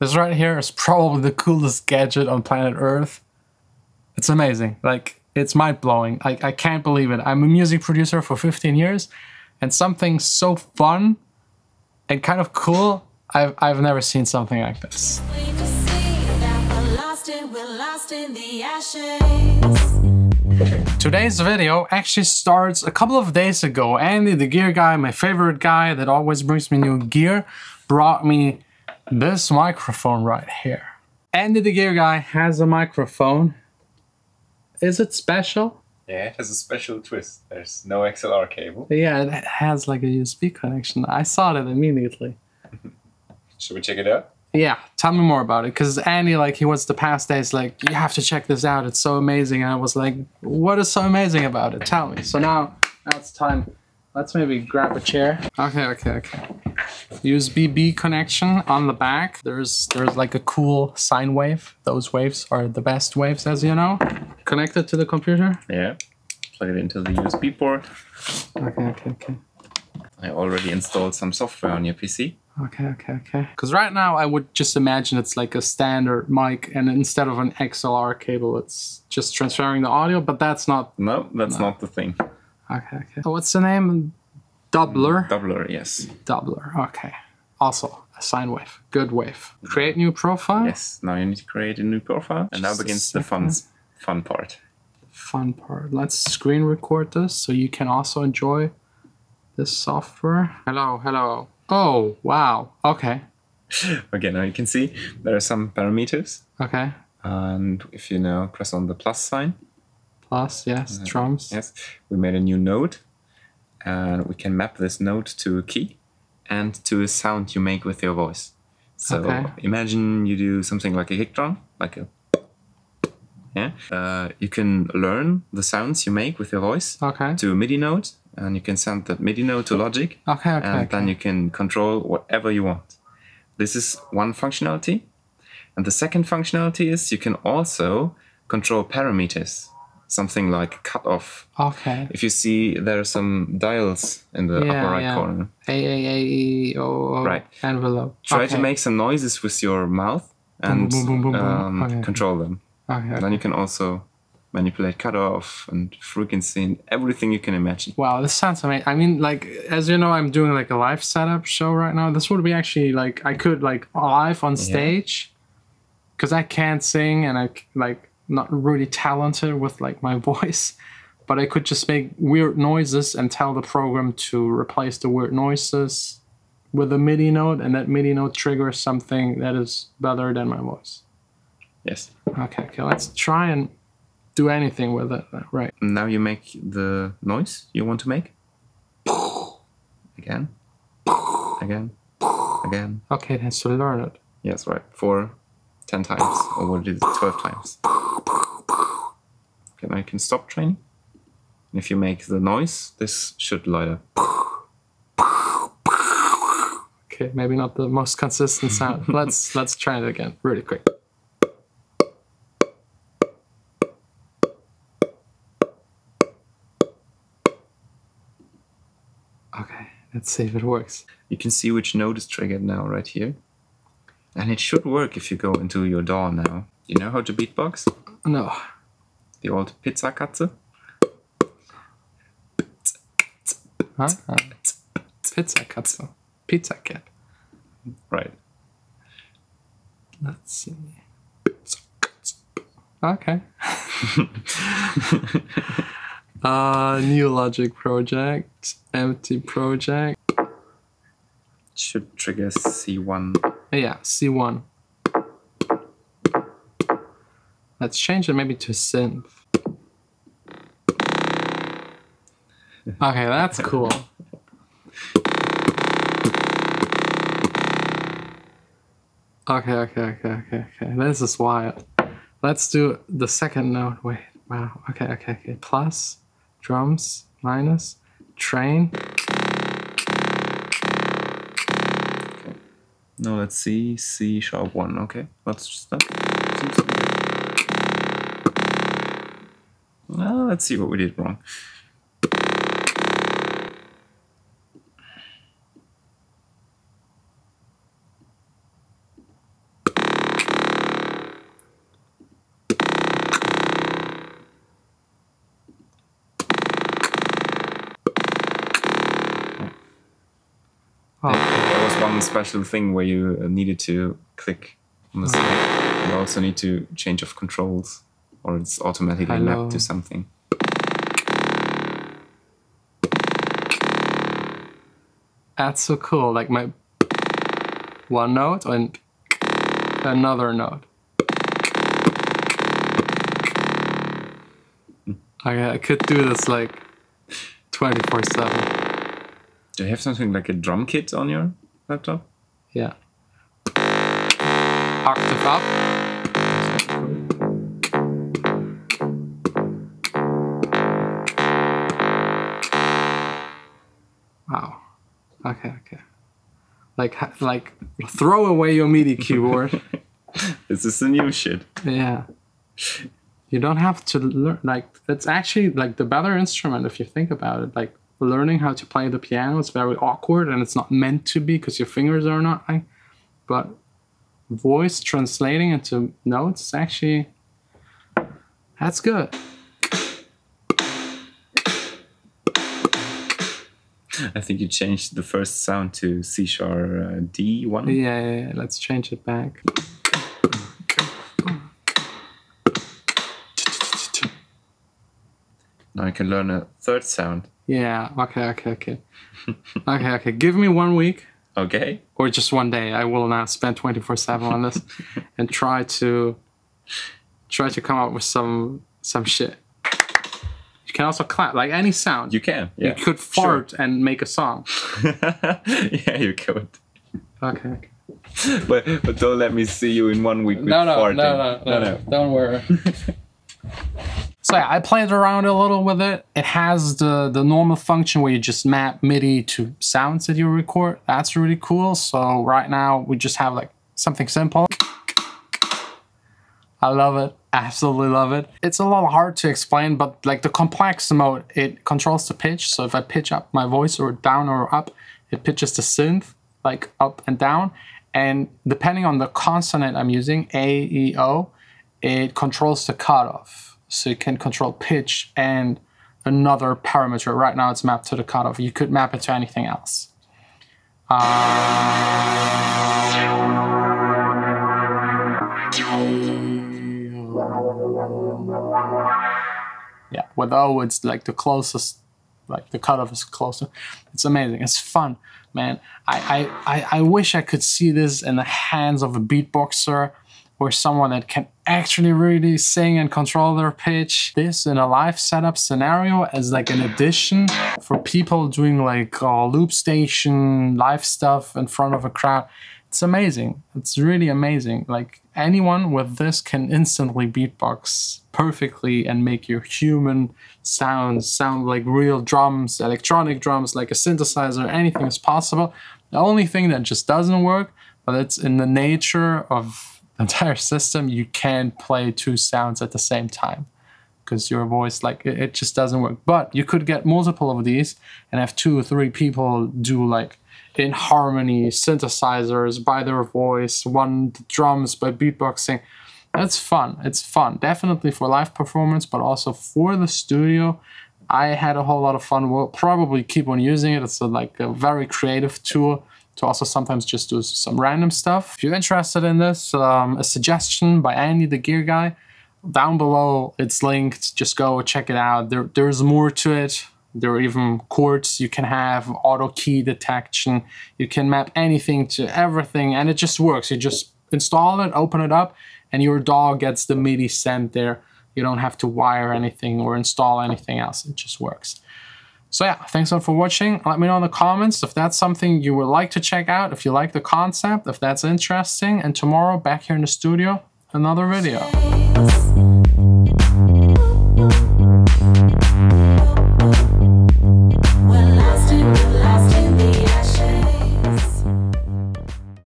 This right here is probably the coolest gadget on planet Earth. It's amazing. Like, it's mind-blowing. I can't believe it. I'm a music producer for 15 years, and something so fun and kind of cool, I've never seen something like this. Today's video actually starts a couple of days ago. Andy the Gear Guy, my favorite guy that always brings me new gear, brought me this microphone right here. Andy the Gear Guy has a microphone. Is it special? Yeah, it has a special twist. There's no XLR cable. Yeah, it has like a USB connection. I saw that immediately. Should we check it out? Yeah, tell me more about it, because Andy, like, he was the past days like, you have to check this out, it's so amazing. And I was like, what is so amazing about it? Tell me. So now it's time. Let's maybe grab a chair. Okay. USB-B connection on the back. There's like a cool sine wave. Those waves are the best waves, as you know. Connected to the computer? Yeah, plug it into the USB port. Okay. I already installed some software on your PC. Okay. Because right now I would just imagine it's like a standard mic, and instead of an XLR cable, it's just transferring the audio, but that's not... No, that's not the thing. Okay. So what's the name? Doubler? Doubler, yes. Doubler, okay. Also, a sine wave. Good wave. Create new profile? Yes, now you need to create a new profile. And now begins the fun part. Let's screen record this so you can also enjoy this software. Hello. Oh, wow. Okay. Okay, now you can see there are some parameters. Okay. And if you now press on the plus sign. Plus, yes, drums. Yes, we made a new note. And we can map this note to a key and to a sound you make with your voice. So imagine you do something like a kick drum, like a... Yeah. You can learn the sounds you make with your voice to a MIDI note, and you can send that MIDI note to Logic, and then you can control whatever you want. This is one functionality. And the second functionality is you can also control parameters, something like cutoff. Okay. If you see, there are some dials in the upper right corner. A, E, O, right. Envelope. Try to make some noises with your mouth and control them. And then you can also manipulate cutoff and frequency and everything you can imagine. Wow, this sounds amazing. I mean, like, as you know, I'm doing like a live setup show right now. This would be actually like, I could like live on stage, because I can't sing and I like not really talented with like my voice, but I could just make weird noises and tell the program to replace the weird noises with a MIDI note, and that MIDI note triggers something that is better than my voice. Yes. Okay, let's try and do anything with it, right? Now you make the noise you want to make. Again. Okay, it has to learn it. Yes, right. For 10 times, or we'll do 12 times. Okay, now you can stop training. And if you make the noise, this should light up. Okay, maybe not the most consistent sound. let's try it again, really quick. Let's see if it works. You can see which note is triggered now, right here. And it should work if you go into your DAW now. You know how to beatbox? No. The old pizza katze? Huh? Pizza katze. Pizza cat. Right. Let's see. Okay. New Logic project, empty project. Should trigger C1. Yeah, C1. Let's change it maybe to synth. Okay, that's cool. Okay. This is wild. Let's do the second note. Wait, wow. Okay. Plus. Drums, minus, train. Okay. No, let's see, C sharp 1, okay. Let's just stop. Well, let's see what we did wrong. There was one special thing where you needed to click on the side. You also need to change of controls, or it's automatically mapped to something. That's so cool, like my one note and another note. I could do this like 24/7. Do you have something like a drum kit on your laptop? Yeah. Octave up. Wow. Okay, okay. Like throw away your MIDI keyboard. This is the new shit. Yeah. You don't have to learn, like, it's actually like the better instrument if you think about it. Like learning how to play the piano is very awkward and it's not meant to be because your fingers are not like, but voice translating into notes is actually, that's good. I think you changed the first sound to C sharp D1. Yeah, let's change it back. Now I can learn a third sound. Yeah, okay. Okay. Give me 1 week. Okay. Or just 1 day. I will now spend 24/7 on this and try to come up with some shit. You can also clap, like any sound. You can, yeah. You could fart and make a song. Yeah, you could. Okay. But don't let me see you in 1 week with farting. No. Don't worry. So yeah, I played around a little with it. It has the normal function where you just map MIDI to sounds that you record. That's really cool. So right now we just have like something simple. I love it, absolutely love it. It's a little hard to explain, but like the complex mode, it controls the pitch. So if I pitch up my voice or down or up, it pitches the synth like up and down. And depending on the consonant I'm using, A, E, O, it controls the cutoff. So you can control pitch and another parameter. Right now it's mapped to the cutoff. You could map it to anything else. Yeah, with O it's like the closest, like the cutoff is closer. It's amazing, it's fun, man. I wish I could see this in the hands of a beatboxer or someone that can actually really sing and control their pitch. This in a live setup scenario as like an addition for people doing like loop station live stuff in front of a crowd. It's amazing. It's really amazing. Like anyone with this can instantly beatbox perfectly and make your human sounds sound like real drums, electronic drums, like a synthesizer. Anything is possible. The only thing that just doesn't work, but it's in the nature of entire system, you can't play two sounds at the same time because your voice, like, it just doesn't work. But you could get multiple of these and have 2 or 3 people do like in harmony, synthesizers by their voice, one drums by beatboxing. That's fun. It's fun, definitely for live performance, but also for the studio. I had a whole lot of fun. We'll probably keep on using it. It's like a very creative tool to also sometimes just do some random stuff. If you're interested in this, a suggestion by Andy the Gear Guy, down below it's linked, just go check it out. There's more to it. There are even chords you can have, auto key detection, you can map anything to everything and it just works. You just install it, open it up and your DAW gets the MIDI sent there. You don't have to wire anything or install anything else, it just works. So yeah, thanks a lot for watching. Let me know in the comments if that's something you would like to check out, if you like the concept, if that's interesting. And tomorrow, back here in the studio, another video.